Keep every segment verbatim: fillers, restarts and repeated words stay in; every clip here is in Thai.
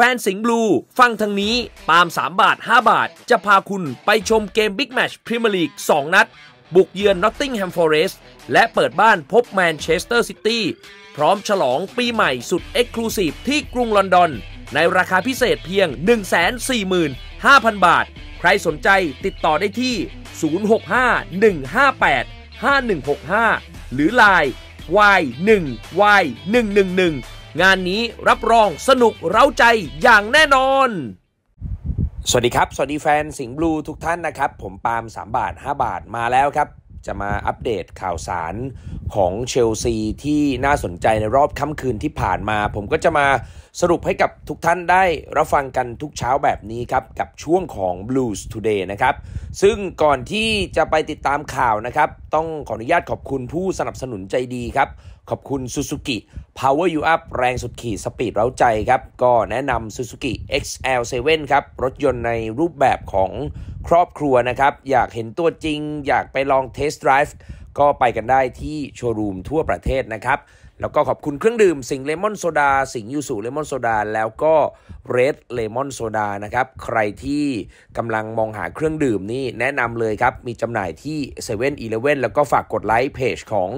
ฟนสิงห์บลูฟังทางนี้ปาล์มสามบาทห้าบาทจะพาคุณไปชมเกม Big Match Premier League สองนัดบุกเยือน Nottingham Forest และเปิดบ้านพบ Manchester City พร้อมฉลองปีใหม่สุด Exclusive ที่กรุงลอนดอนในราคาพิเศษเพียง หนึ่งแสนสี่หมื่นห้าพัน บาทใครสนใจติดต่อได้ที่ศูนย์ หก ห้า หนึ่ง ห้า แปด ห้า หนึ่ง หก ห้า หรือ ไลน์ วาย หนึ่ง วาย หนึ่ง หนึ่ง หนึ่งงานนี้รับรองสนุกเร้าใจอย่างแน่นอนสวัสดีครับสวัสดีแฟนสิงห์บลูทุกท่านนะครับผมปาล์มสามบาทห้าบาทมาแล้วครับจะมาอัปเดตข่าวสารของเชลซีที่น่าสนใจในรอบค่ำคืนที่ผ่านมาผมก็จะมาสรุปให้กับทุกท่านได้รับฟังกันทุกเช้าแบบนี้ครับกับช่วงของ Blues Today นะครับซึ่งก่อนที่จะไปติดตามข่าวนะครับต้องขออนุญาตขอบคุณผู้สนับสนุนใจดีครับขอบคุณ Suzuki Power You Up แรงสุดขีดสปีดเร้าใจครับก็แนะนำ Suzuki เอ็กซ์ แอล เซเว่น ครับรถยนต์ในรูปแบบของครอบครัวนะครับอยากเห็นตัวจริงอยากไปลอง Test Drive ก็ไปกันได้ที่โชว์รูมทั่วประเทศนะครับแล้วก็ขอบคุณเครื่องดื่มสิงห์เลมอนโซดาสิงห์ยูสุเลมอนโซดาแล้วก็เรดเลมอนโซดานะครับใครที่กำลังมองหาเครื่องดื่มนี่แนะนำเลยครับมีจำหน่ายที่ เซเว่น อีเลฟเว่น แล้วก็ฝากกดไลค์เพจของ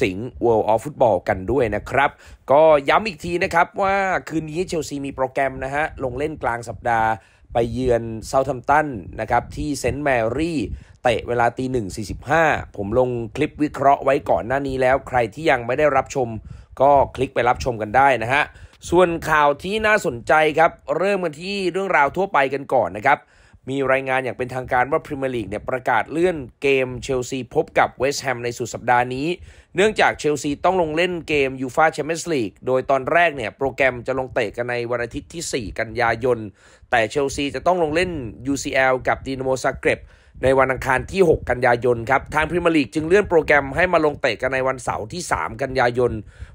สิงห์ World of Football กันด้วยนะครับก็ย้ำอีกทีนะครับว่าคืนนี้เชลซีมีโปรแกรมนะฮะลงเล่นกลางสัปดาห์ไปเยือนเซาท์แธมป์ตันนะครับที่เซนต์แมรี่เตะเวลาตีหนึ่งสี่สิบห้าผมลงคลิปวิเคราะห์ไว้ก่อนหน้านี้แล้วใครที่ยังไม่ได้รับชมก็คลิกไปรับชมกันได้นะฮะส่วนข่าวที่น่าสนใจครับเริ่มกันที่เรื่องราวทั่วไปกันก่อนนะครับมีรายงานอย่างเป็นทางการว่าพรีเมียร์ลีกเนี่ยประกาศเลื่อนเกมเชลซีพบกับเวสต์แฮมในสุดสัปดาห์นี้เนื่องจากเชลซีต้องลงเล่นเกม UEFA Champions League โดยตอนแรกเนี่ยโปรแกรมจะลงเตะกันในวันอาทิตย์ที่สี่กันยายนแต่เชลซีจะต้องลงเล่น ยู ซี แอล กับดินาโมซาเกร็บในวันอังคารที่หกกันยายนครับทางพรีเมียร์ลีกจึงเลื่อนโปรแกรมให้มาลงเตะกันในวันเสาร์ที่สามกันยายน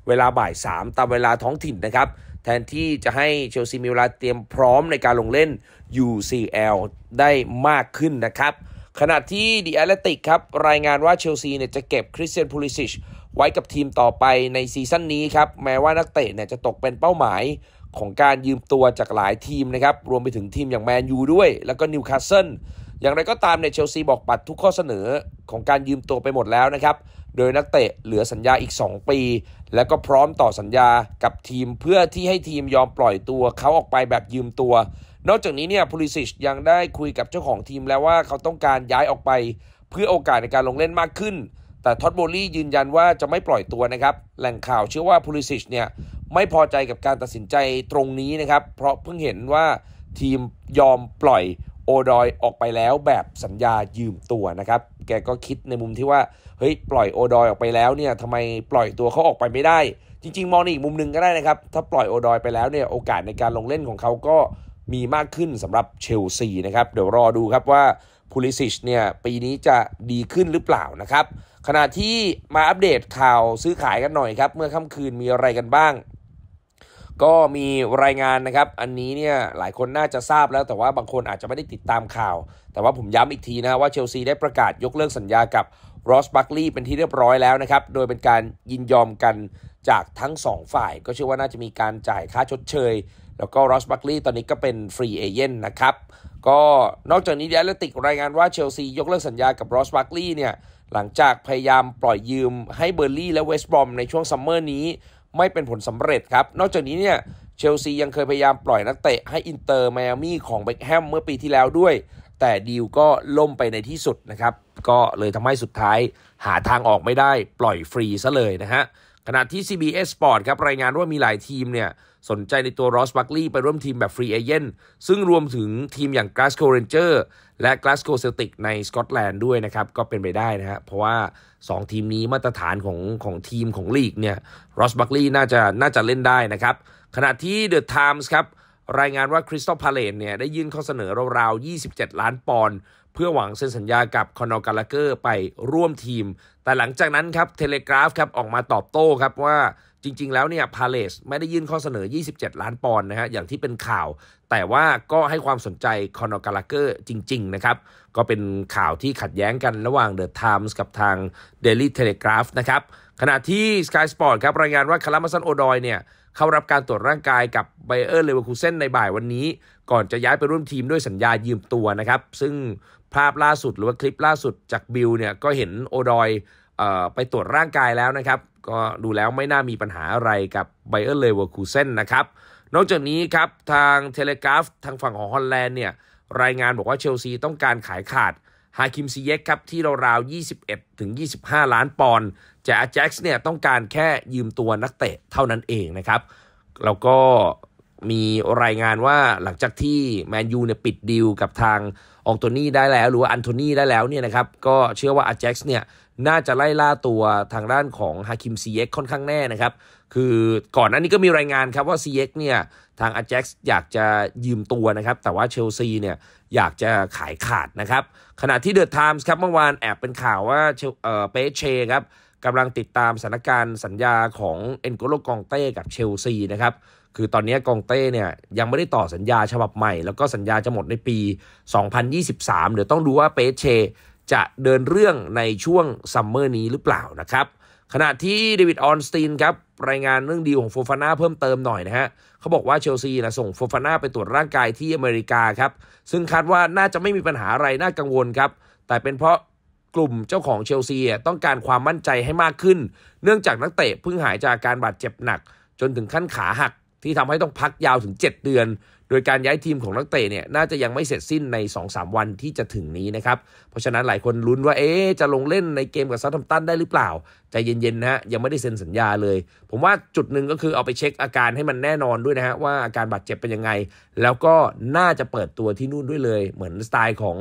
เวลาบ่ายสามตามเวลาท้องถิ่นนะครับแทนที่จะให้เชลซีมีเวลาเตรียมพร้อมในการลงเล่น ยู ซี แอล ได้มากขึ้นนะครับขณะที่ดิแอตเลติกครับรายงานว่าเชลซีเนี่ยจะเก็บคริสเตียนพูลิซิชไว้กับทีมต่อไปในซีซั่นนี้ครับแม้ว่านักเตะเนี่ยจะตกเป็นเป้าหมายของการยืมตัวจากหลายทีมนะครับรวมไปถึงทีมอย่างแมนยูด้วยแล้วก็นิวคาสเซิลอย่างไรก็ตามเนี่ยเชลซีบอกปัดทุกข้อเสนอของการยืมตัวไปหมดแล้วนะครับโดยนักเตะเหลือสัญญาอีกสองปีและก็พร้อมต่อสัญญากับทีมเพื่อที่ให้ทีมยอมปล่อยตัวเขาออกไปแบบยืมตัวนอกจากนี้เนี่ยพูลิซิชยังได้คุยกับเจ้าของทีมแล้วว่าเขาต้องการย้ายออกไปเพื่อโอกาสในการลงเล่นมากขึ้นแต่ท็อตโบลี่ยืนยันว่าจะไม่ปล่อยตัวนะครับแหล่งข่าวเชื่อว่าพูลิซิชเนี่ยไม่พอใจกับการตัดสินใจตรงนี้นะครับเพราะเพิ่งเห็นว่าทีมยอมปล่อยโอดอยออกไปแล้วแบบสัญญายืมตัวนะครับแกก็คิดในมุมที่ว่าเฮ้ยปล่อยโอดอยออกไปแล้วเนี่ยทำไมปล่อยตัวเขาออกไปไม่ได้จริงๆมองอีกมุมหนึ่งก็ได้นะครับถ้าปล่อยโอดอยไปแล้วเนี่ยโอกาสในการลงเล่นของเขาก็มีมากขึ้นสำหรับเชลซีนะครับเดี๋ยวรอดูครับว่าพูลิซิชเนี่ยปีนี้จะดีขึ้นหรือเปล่านะครับขณะที่มาอัปเดตข่าวซื้อขายกันหน่อยครับเมื่อค่ำคืนมีอะไรกันบ้างก็มีรายงานนะครับอันนี้เนี่ยหลายคนน่าจะทราบแล้วแต่ว่าบางคนอาจจะไม่ได้ติดตามข่าวแต่ว่าผมย้ำอีกทีนะว่าเชลซีได้ประกาศยกเลิกสัญญากับรอสบัคลีย์เป็นที่เรียบร้อยแล้วนะครับโดยเป็นการยินยอมกันจากทั้งสองฝ่ายก็เชื่อว่าน่าจะมีการจ่ายค่าชดเชยแล้วก็รอสบัคลีย์ตอนนี้ก็เป็นฟรีเอเจนต์นะครับก็นอกจากนี้เดลติกรายงานว่าเชลซียกเลิกสัญญากับรอสบัคลีย์เนี่ยหลังจากพยายามปล่อยยืมให้เบอร์ลี่และเวสต์บรอมในช่วงซัมเมอร์นี้ไม่เป็นผลสำเร็จครับนอกจากนี้เนี่ยเชลซียังเคยพยายามปล่อยนักเตะให้อินเตอร์ไมอามี่ของเบ็คแฮมเมื่อปีที่แล้วด้วยแต่ดีลก็ล่มไปในที่สุดนะครับก็เลยทำให้สุดท้ายหาทางออกไม่ได้ปล่อยฟรีซะเลยนะฮะขณะที่ ซี บี เอส Sport ครับรายงานว่ามีหลายทีมเนี่ยสนใจในตัวรอสบัคลีย์ไปร่วมทีมแบบฟรีเอเจนต์ซึ่งรวมถึงทีมอย่าง Glasgow Rangers และ Glasgow Celtic ในสกอตแลนด์ด้วยนะครับก็เป็นไปได้นะฮะเพราะว่าสองทีมนี้มาตรฐานของของทีมของลีกเนี่ยรอสบัคลีย์น่าจะน่าจะเล่นได้นะครับขณะที่ The Times ครับรายงานว่า Crystal Palace เนี่ยได้ยื่นข้อเสนอราวๆยี่สิบเจ็ดล้านปอนด์เพื่อหวังเซ็นสัญญากับคอนอร์ กาลาเกอร์ไปร่วมทีมแต่หลังจากนั้นครับเทเลกราฟครับออกมาตอบโต้ครับว่าจริงๆแล้วเนี่ยพาเลซไม่ได้ยื่นข้อเสนอยี่สิบเจ็ดล้านปอนด์นะฮะอย่างที่เป็นข่าวแต่ว่าก็ให้ความสนใจคอนอร์ กาลาเกอร์จริงๆนะครับก็เป็นข่าวที่ขัดแย้งกันระหว่างเดอะไทมส์กับทางเดลี่เทเลกราฟนะครับข ขณะที่ Sky Sport ครับรายงานว่าคาร์มัสันโอดอยเนี่ยเข้ารับการตรวจร่างกายกับไบเออร์เลเวอร์คูเซ่นในบ่ายวันนี้ก่อนจะย้ายไปร่วมทีมด้วยสัญญายืมตัวนะครับซึ่งภาพล่าสุดหรือว่าคลิปล่าสุดจากบิลเนี่ยก็เห็นโอดอยไปตรวจร่างกายแล้วนะครับก็ดูแล้วไม่น่ามีปัญหาอะไรกับไบเออร์เลเวอร์คูเซ่นนะครับนอกจากนี้ครับทางเทเลกราฟทางฝั่งของฮอลแลนด์เนี่ยรายงานบอกว่าเชลซีต้องการขายขาดฮาคิมซิเยกครับที่ราวๆ ยี่สิบเอ็ดถึงยี่สิบห้า ล้านปอนด์แต่อาแจ็กซ์เนี่ยต้องการแค่ยืมตัวนักเตะเท่านั้นเองนะครับแล้วก็มีรายงานว่าหลังจากที่แมนยูเนี่ยปิดดีลกับทางอองโตนี่ได้แล้วหรือว่าอันโทนี่ได้แล้วเนี่ยนะครับก็เชื่อว่าอาแจ็กซ์เนี่ยน่าจะไล่ล่าตัวทางด้านของฮาคิมซิเยกค่อนข้างแน่นะครับคือก่อนหน้านี้ก็มีรายงานครับว่าซิเยกเนี่ยทางอาแจ็กซ์อยากจะยืมตัวนะครับแต่ว่าเชลซีเนี่ยอยากจะขายขาดนะครับขณะที่เดอะไทมส์ครับเมื่อวานแอบเป็นข่าวว่าเอ่อเปเชครับกำลังติดตามสถานการณ์สัญญาของเอ็นโกโลกองเต้กับเชลซีนะครับคือตอนนี้กองเต้เนี่ยยังไม่ได้ต่อสัญญาฉบับใหม่แล้วก็สัญญาจะหมดในปีสองพันยี่สิบสามเดี๋ยวต้องดูว่าเปเชจะเดินเรื่องในช่วงซัมเมอร์นี้หรือเปล่านะครับขณะที่เดวิดออนสตีนครับรายงานเรื่องดีลของโฟฟาน่าเพิ่มเติมหน่อยนะฮะเขาบอกว่าเชลซีนะส่งโฟฟาน่าไปตรวจร่างกายที่อเมริกาครับซึ่งคาดว่าน่าจะไม่มีปัญหาอะไรน่ากังวลครับแต่เป็นเพราะกลุ่มเจ้าของเชลซีต้องการความมั่นใจให้มากขึ้นเนื่องจากนักเตะเพิ่งหายจากการบาดเจ็บหนักจนถึงขั้นขาหักที่ทำให้ต้องพักยาวถึงเจ็ดเดือนโดยการย้ายทีมของนักเตะเนี่ยน่าจะยังไม่เสร็จสิ้นใน สองถึงสาม วันที่จะถึงนี้นะครับเพราะฉะนั้นหลายคนลุ้นว่าเอ๊ะจะลงเล่นในเกมกับเซาท์แธมป์ตันได้หรือเปล่าใจเย็นๆนะฮะยังไม่ได้เซ็นสัญญาเลยผมว่าจุดหนึ่งก็คือเอาไปเช็คอาการให้มันแน่นอนด้วยนะฮะว่าอาการบาดเจ็บเป็นยังไงแล้วก็น่าจะเปิดตัวที่นู่นด้วยเลยเหมือนสไตล์ของ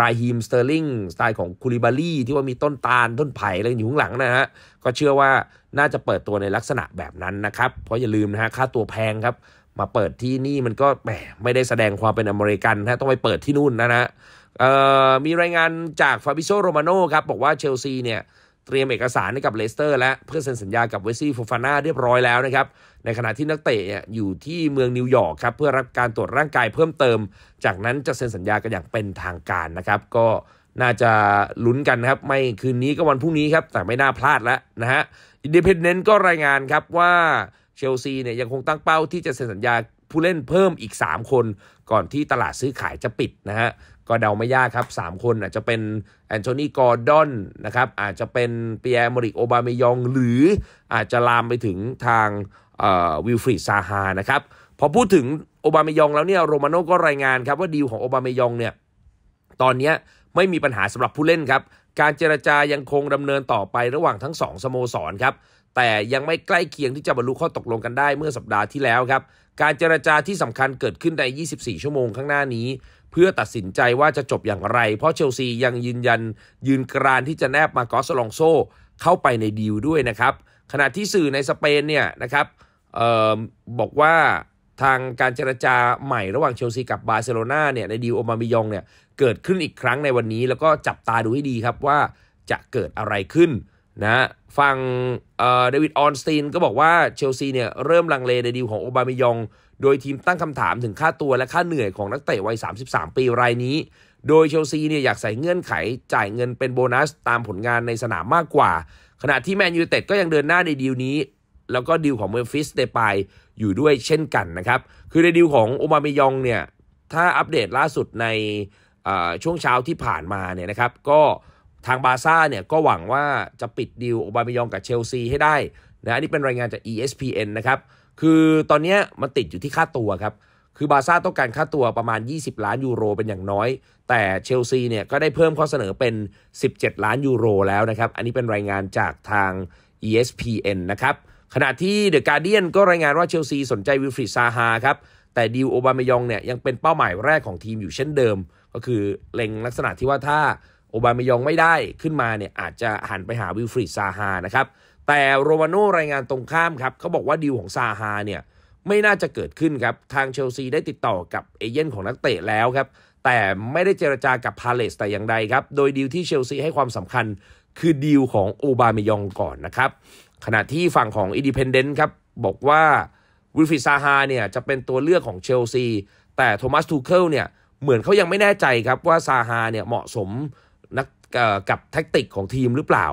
Raheem Sterling สไตล์ของ Koulibaly ที่ว่ามีต้นตาลต้นไผ่อะไรอยู่ข้างหลังนะฮะก็เชื่อว่าน่าจะเปิดตัวในลักษณะแบบนั้นนะครับเพราะอย่าลืมนะฮะค่าตัวแพงครับมาเปิดที่นี่มันก็แหมไม่ได้แสดงความเป็นอเมริกันนะต้องไปเปิดที่นู่นนะนะมีรายงานจาก Fabrizio Romano ครับบอกว่าเชลซีเนี่ยเตรียมเอกสารให้กับเลสเตอร์และเพื่อเซ็นสัญญากับเวสซี่โฟฟาน่าเรียบร้อยแล้วนะครับในขณะที่นักเตะอยู่ที่เมืองนิวยอร์กครับเพื่อรับการตรวจร่างกายเพิ่มเติมจากนั้นจะเซ็นสัญญากันอย่างเป็นทางการนะครับก็น่าจะลุ้นกันนะครับไม่คืนนี้ก็วันพรุ่งนี้ครับแต่ไม่น่าพลาดแล้วนะฮะอินดิเพนเดนต์ก็รายงานครับว่าเชลซีเนี่ยยังคงตั้งเป้าที่จะเซ็นสัญญาผู้เล่นเพิ่มอีกสามคนก่อนที่ตลาดซื้อขายจะปิดนะฮะก็เดาไม่ยากครับสามคนอาจจะเป็นแอนโทนี กอร์ดอนนะครับอาจจะเป็นเปียร์ โมริก โอบาเมยองหรืออาจจะลามไปถึงทางวิลฟรีด ซาฮานะครับพอพูดถึงโอบาเมยองแล้วเนี่ยโรมาโน่ก็รายงานครับว่าดีลของโอบาเมยองเนี่ยตอนนี้ไม่มีปัญหาสำหรับผู้เล่นครับการเจรจายังคงดำเนินต่อไประหว่างทั้งสองสโมสรครับแต่ยังไม่ใกล้เคียงที่จะบรรลุข้อตกลงกันได้เมื่อสัปดาห์ที่แล้วครับการเจรจาที่สำคัญเกิดขึ้นในยี่สิบสี่ชั่วโมงข้างหน้านี้เพื่อตัดสินใจว่าจะจบอย่างไรเพราะเชลซียังยืนยันยืนกรานที่จะแนบมาร์กอส อลองโซเข้าไปในดีลด้วยนะครับขณะที่สื่อในสเปนเนี่ยนะครับเอ่อบอกว่าทางการเจรจาใหม่ระหว่างเชลซีกับบาร์เซโลนาเนี่ยในดีลโอมามิยองเนี่ยเกิดขึ้นอีกครั้งในวันนี้แล้วก็จับตาดูให้ดีครับว่าจะเกิดอะไรขึ้นนะฝั่งเดวิดออนสตีนก็บอกว่าเชลซีเนี่ยเริ่มลังเลในดีลของโอบาเมยองโดยทีมตั้งคำถามถึงค่าตัวและค่าเหนื่อยของนักเตะวัยสามสิบสามปีรายนี้โดยเชลซีเนี่ยอยากใส่เงื่อนไขจ่ายเงินเป็นโบนัสตามผลงานในสนามมากกว่าขณะที่แมนยูไนเต็ดก็ยังเดินหน้าในดีลนี้แล้วก็ดีลของเมมฟิสเดปายอยู่ด้วยเช่นกันนะครับคือในดีลของโอบาเมยองเนี่ยถ้าอัปเดตล่าสุดในช่วงเช้าที่ผ่านมาเนี่ยนะครับก็ทางบาร์ซ่าเนี่ยก็หวังว่าจะปิดดีลโอบาเมยองกับเชลซีให้ได้นะอันนี้เป็นรายงานจาก อี เอส พี เอ็น นะครับคือตอนนี้มันติดอยู่ที่ค่าตัวครับคือบาร์ซ่าต้องการค่าตัวประมาณยี่สิบล้านยูโรเป็นอย่างน้อยแต่เชลซีเนี่ยก็ได้เพิ่มข้อเสนอเป็นสิบเจ็ดล้านยูโรแล้วนะครับอันนี้เป็นรายงานจากทาง อี เอส พี เอ็น นะครับขณะที่ The Guardian ก็รายงานว่าเชลซีสนใจวิลฟรีด ซาฮาครับแต่ดีลโอบาเมยองเนี่ยยังเป็นเป้าหมายแรกของทีมอยู่เช่นเดิมก็คือเล็งลักษณะที่ว่าถ้าโอบาเมยองไม่ได้ขึ้นมาเนี่ยอาจจะหันไปหาวิลฟรีด ซาฮานะครับแต่โรมาโน่รายงานตรงข้ามครับเขาบอกว่าดีลของซาฮาเนี่ยไม่น่าจะเกิดขึ้นครับทางเชลซีได้ติดต่อกับเอเจนต์ของนักเตะแล้วครับแต่ไม่ได้เจรจากับพาเลสแต่อย่างใดครับโดยดีลที่เชลซีให้ความสำคัญคือดีลของโอบาเมยองก่อนนะครับขณะที่ฝั่งของอินดิเพนเดนต์ครับบอกว่าวิลฟรีด ซาฮาเนี่ยจะเป็นตัวเลือกของเชลซีแต่โทมัส ทูเคิลเนี่ยเหมือนเขายังไม่แน่ใจครับว่าซาฮาเนี่ยเหมาะสมนักกับแท็กติกของทีมหรือเปล่า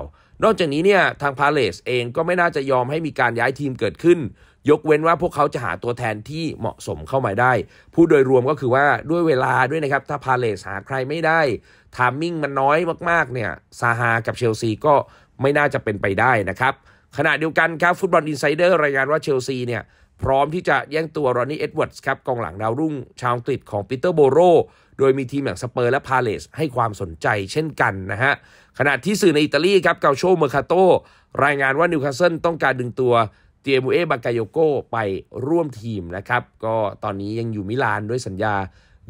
นอกจากนี้เนี่ยทางพาเลซเองก็ไม่น่าจะยอมให้มีการย้ายทีมเกิดขึ้นยกเว้นว่าพวกเขาจะหาตัวแทนที่เหมาะสมเข้ามาได้พูดโดยรวมก็คือว่าด้วยเวลาด้วยนะครับถ้าพาเลซหาใครไม่ได้ทามมิ่งมันน้อยมากๆเนี่ยซาฮากับเชลซีก็ไม่น่าจะเป็นไปได้นะครับขณะเดียวกันครับฟุตบอลอินไซเดอร์รายงานว่าเชลซีเนี่ยพร้อมที่จะแย่งตัวรอนนี่เอ็ดเวิร์ดส์ครับกองหลังดาวรุ่งชาวอังกฤษของปีเตอร์โบโรโดยมีทีมอย่างสเปอร์และพาเลซให้ความสนใจเช่นกันนะฮะขณะที่สื่อในอิตาลีครับเกาโชเมอร์คาโตรายงานว่านิวคาสเซิลต้องการดึงตัวเตียมูเอบากายโยโกไปร่วมทีมนะครับก็ตอนนี้ยังอยู่มิลานด้วยสัญญา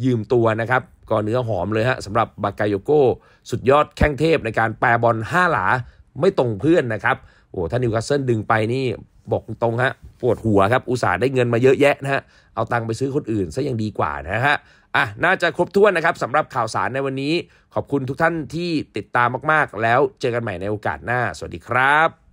ยืมตัวนะครับก็เนื้อหอมเลยฮะสำหรับบากายโยโกสุดยอดแข้งเทพในการแปรบอลห้าหลาไม่ตรงเพื่อนนะครับโอ้ถ้านิวคาสเซิลดึงไปนี่บอกตรงฮะปวดหัวครับอุตส่าห์ได้เงินมาเยอะแยะนะฮะเอาตังค์ไปซื้อคนอื่นซะยังดีกว่านะฮะอ่ะน่าจะครบถ้วนนะครับสำหรับข่าวสารในวันนี้ขอบคุณทุกท่านที่ติดตามมากๆแล้วเจอกันใหม่ในโอกาสหน้าสวัสดีครับ